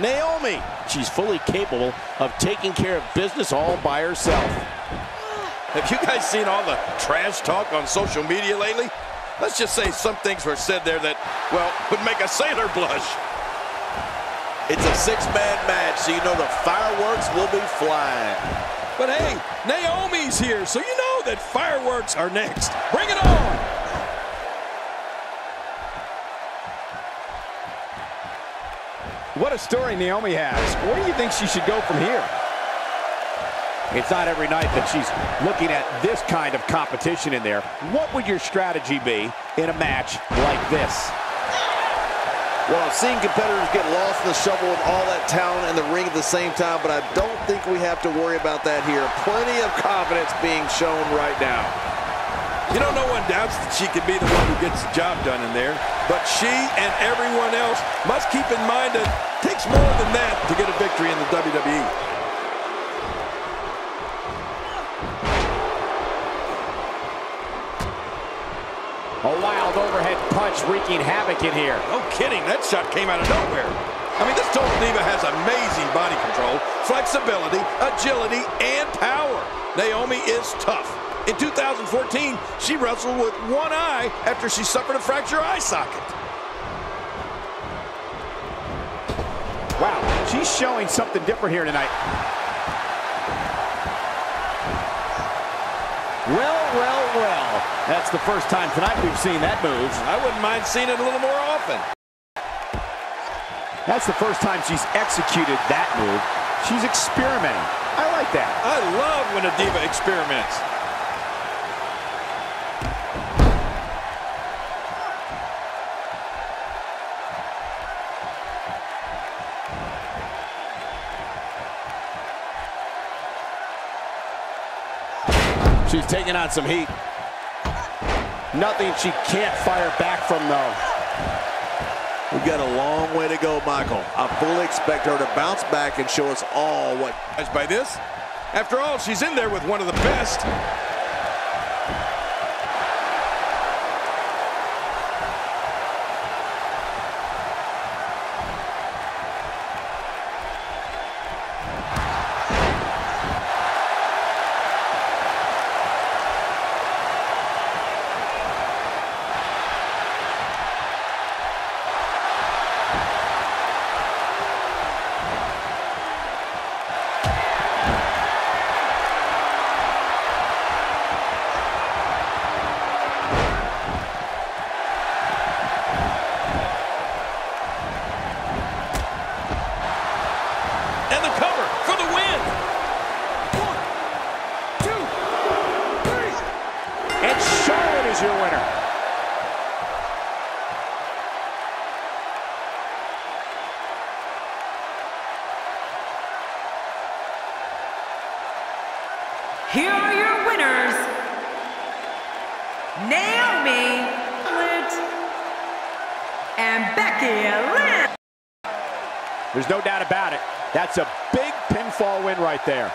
Naomi. She's fully capable of taking care of business all by herself. Have you guys seen all the trash talk on social media lately? Let's just say some things were said there that, well, would make a sailor blush. It's a six-man match, so you know the fireworks will be flying. But hey, Naomi's here, so you know that fireworks are next. Bring it on! What a story Naomi has. Where do you think she should go from here? It's not every night that she's looking at this kind of competition in there. What would your strategy be in a match like this? Well, I've seen competitors get lost in the shovel with all that talent in the ring at the same time, but I don't think we have to worry about that here. Plenty of confidence being shown right now. You know, no one doubts that she could be the one who gets the job done in there, but she and everyone else must keep in mind that it takes more than that to get a victory in the WWE. A wild overhead punch wreaking havoc in here. No kidding, that shot came out of nowhere. I mean, this Total Diva has amazing body control, flexibility, agility, and power. Naomi is tough. In 2014, she wrestled with one eye after she suffered a fractured eye socket. Wow, she's showing something different here tonight. Well. That's the first time tonight we've seen that move. I wouldn't mind seeing it a little more often. That's the first time she's executed that move. She's experimenting. I like that. I love when a diva experiments. She's taking on some heat. Nothing she can't fire back from, though. We've got a long way to go, Michael. I fully expect her to bounce back and show us all what... By this, after all, she's in there with one of the best. Your winner. Here are your winners, Naomi and Becky Lynch. There's no doubt about it. That's a big pinfall win right there.